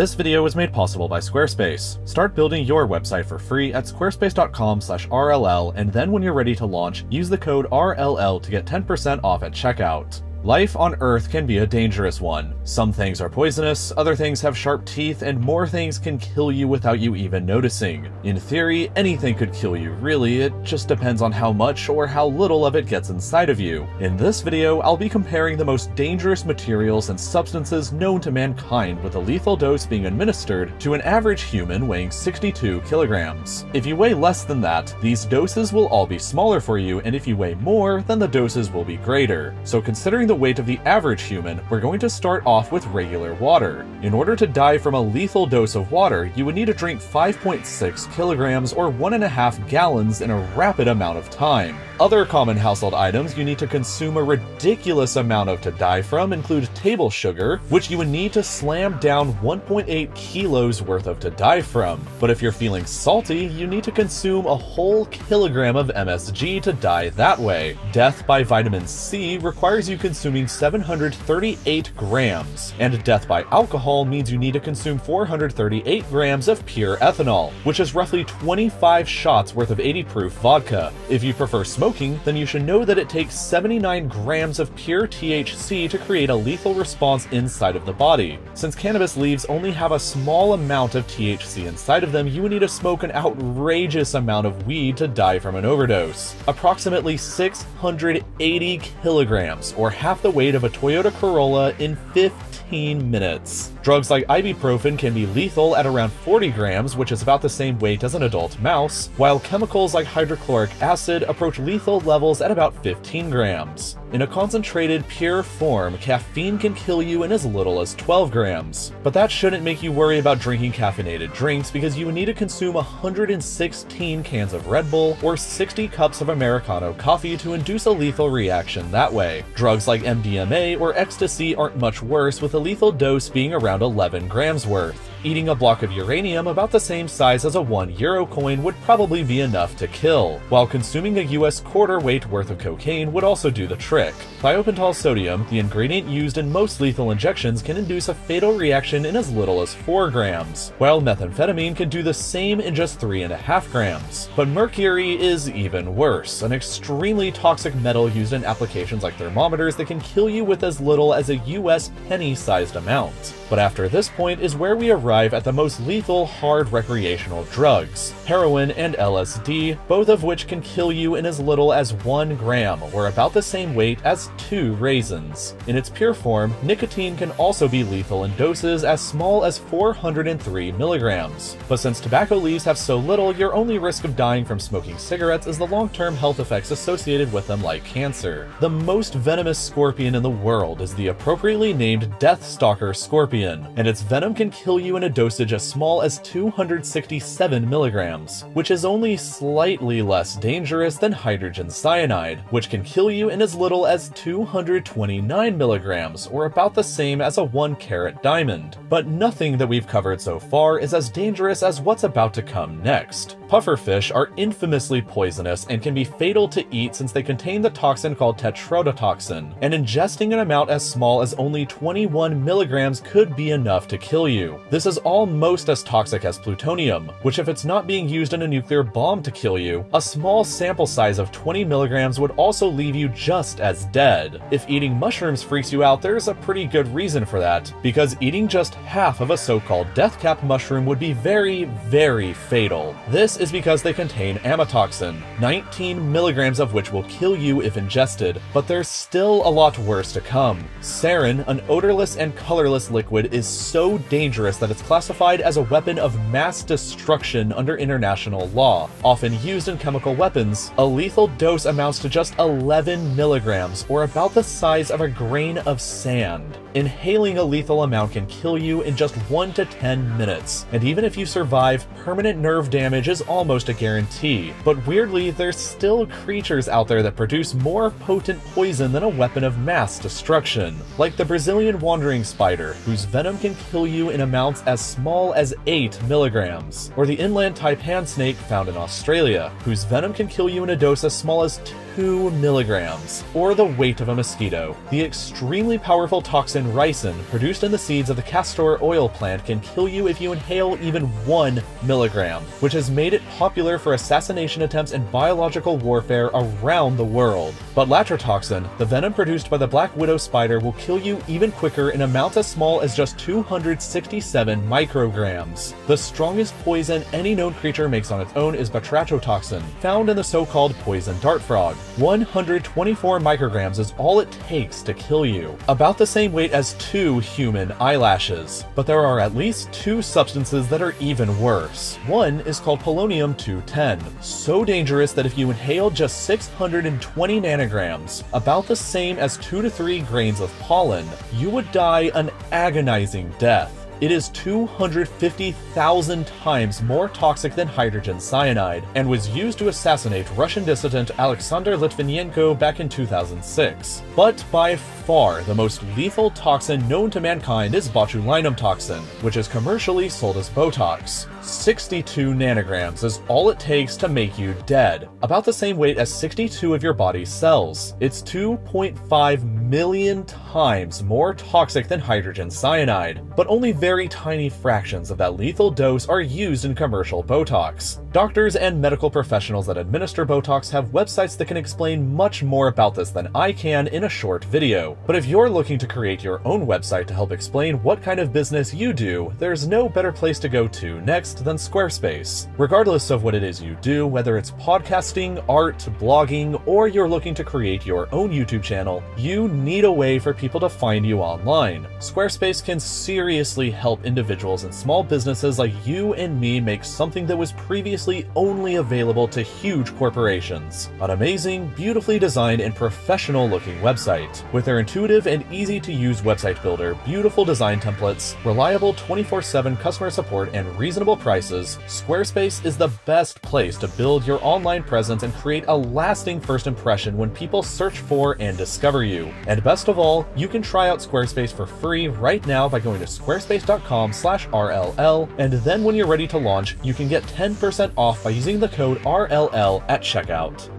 This video was made possible by Squarespace. Start building your website for free at squarespace.com/RLL, and then when you're ready to launch, use the code RLL to get 10% off at checkout. Life on Earth can be a dangerous one. Some things are poisonous, other things have sharp teeth, and more things can kill you without you even noticing. In theory, anything could kill you, really, it just depends on how much or how little of it gets inside of you. In this video, I'll be comparing the most dangerous materials and substances known to mankind, with a lethal dose being administered to an average human weighing 62 kilograms. If you weigh less than that, these doses will all be smaller for you, and if you weigh more, then the doses will be greater. So considering the weight of the average human, we're going to start off with regular water. In order to die from a lethal dose of water, you would need to drink 5.6 kilograms or 1.5 gallons in a rapid amount of time. Other common household items you need to consume a ridiculous amount of to die from include table sugar, which you would need to slam down 1.8 kilos worth of to die from. But if you're feeling salty, you need to consume a whole kilogram of MSG to die that way. Death by vitamin C requires you consuming 738 grams, and death by alcohol means you need to consume 438 grams of pure ethanol, which is roughly 25 shots worth of 80 proof vodka. If you prefer smoking, then you should know that it takes 79 grams of pure THC to create a lethal response inside of the body. Since cannabis leaves only have a small amount of THC inside of them, you would need to smoke an outrageous amount of weed to die from an overdose. Approximately 680 kilograms, or half the weight of a Toyota Corolla, in 15 minutes. Drugs like ibuprofen can be lethal at around 40 grams, which is about the same weight as an adult mouse, while chemicals like hydrochloric acid approach lethal levels at about 15 grams. In a concentrated, pure form, caffeine can kill you in as little as 12 grams. But that shouldn't make you worry about drinking caffeinated drinks, because you would need to consume 116 cans of Red Bull or 60 cups of Americano coffee to induce a lethal reaction that way. Drugs like MDMA or Ecstasy aren't much worse, with a lethal dose being around 11 grams worth. Eating a block of uranium about the same size as a €1 coin would probably be enough to kill, while consuming a US quarter weight worth of cocaine would also do the trick. Thiopental sodium, the ingredient used in most lethal injections, can induce a fatal reaction in as little as 4 grams, while methamphetamine can do the same in just 3.5 grams. But mercury is even worse, an extremely toxic metal used in applications like thermometers that can kill you with as little as a US penny-sized amount. But after this point is where we arrive at the most lethal hard recreational drugs, heroin and LSD, both of which can kill you in as little as 1 gram, or about the same weight as 2 raisins. In its pure form, nicotine can also be lethal in doses as small as 403 milligrams. But since tobacco leaves have so little, your only risk of dying from smoking cigarettes is the long-term health effects associated with them, like cancer. The most venomous scorpion in the world is the appropriately named Deathstalker Scorpion, and its venom can kill you in a dosage as small as 267 milligrams, which is only slightly less dangerous than hydrogen cyanide, which can kill you in as little as 229 milligrams, or about the same as a 1-carat diamond. But nothing that we've covered so far is as dangerous as what's about to come next. Pufferfish are infamously poisonous and can be fatal to eat, since they contain the toxin called tetrodotoxin, and ingesting an amount as small as only 21 milligrams could be enough to kill you. This is almost as toxic as plutonium, which, if it's not being used in a nuclear bomb to kill you, a small sample size of 20 milligrams would also leave you just as dead. If eating mushrooms freaks you out, there's a pretty good reason for that, because eating just half of a so-called death cap mushroom would be very, very fatal. This is because they contain amatoxin, 19 milligrams of which will kill you if ingested, but there's still a lot worse to come. Sarin, an odorless and colorless liquid, is so dangerous that it's classified as a weapon of mass destruction under international law, often used in chemical weapons. A lethal dose amounts to just 11 milligrams, or about the size of a grain of sand. Inhaling a lethal amount can kill you in just 1 to 10 minutes, and even if you survive, permanent nerve damage is almost a guarantee. But weirdly, there's still creatures out there that produce more potent poison than a weapon of mass destruction, like the Brazilian wandering spider, whose venom can kill you in amounts as small as 8 milligrams, or the Inland Taipan snake found in Australia, whose venom can kill you in a dose as small as 2 milligrams, or the weight of a mosquito. The extremely powerful toxin ricin, produced in the seeds of the castor oil plant, can kill you if you inhale even 1 milligram, which has made it popular for assassination attempts and biological warfare around the world. But latrotoxin, the venom produced by the black widow spider, will kill you even quicker in amounts as small as just 267 micrograms. The strongest poison any known creature makes on its own is batrachotoxin, found in the so-called poison dart frog. 124 micrograms is all it takes to kill you, about the same weight as 2 human eyelashes. But there are at least 2 substances that are even worse. One is called polonium-210, so dangerous that if you inhale just 620 nanograms, about the same as 2 to 3 grains of pollen, you would die an agonizing death. It is 250,000 times more toxic than hydrogen cyanide, and was used to assassinate Russian dissident Alexander Litvinenko back in 2006. But by far the most lethal toxin known to mankind is botulinum toxin, which is commercially sold as Botox. 62 nanograms is all it takes to make you dead, about the same weight as 62 of your body's cells. It's 2.5 million times more toxic than hydrogen cyanide, but only very tiny fractions of that lethal dose are used in commercial Botox. Doctors and medical professionals that administer Botox have websites that can explain much more about this than I can in a short video. But if you're looking to create your own website to help explain what kind of business you do, there's no better place to go to next than Squarespace. Regardless of what it is you do, whether it's podcasting, art, blogging, or you're looking to create your own YouTube channel, you need a way for people to find you online. Squarespace can seriously help individuals and small businesses like you and me make something that was previously only available to huge corporations. An amazing, beautifully designed, and professional-looking website. With their intuitive and easy-to-use website builder, beautiful design templates, reliable 24/7 customer support, and reasonable prices, Squarespace is the best place to build your online presence and create a lasting first impression when people search for and discover you. And best of all, you can try out Squarespace for free right now by going to squarespace.com/RLL, and then when you're ready to launch, you can get 10% off by using the code RLL at checkout.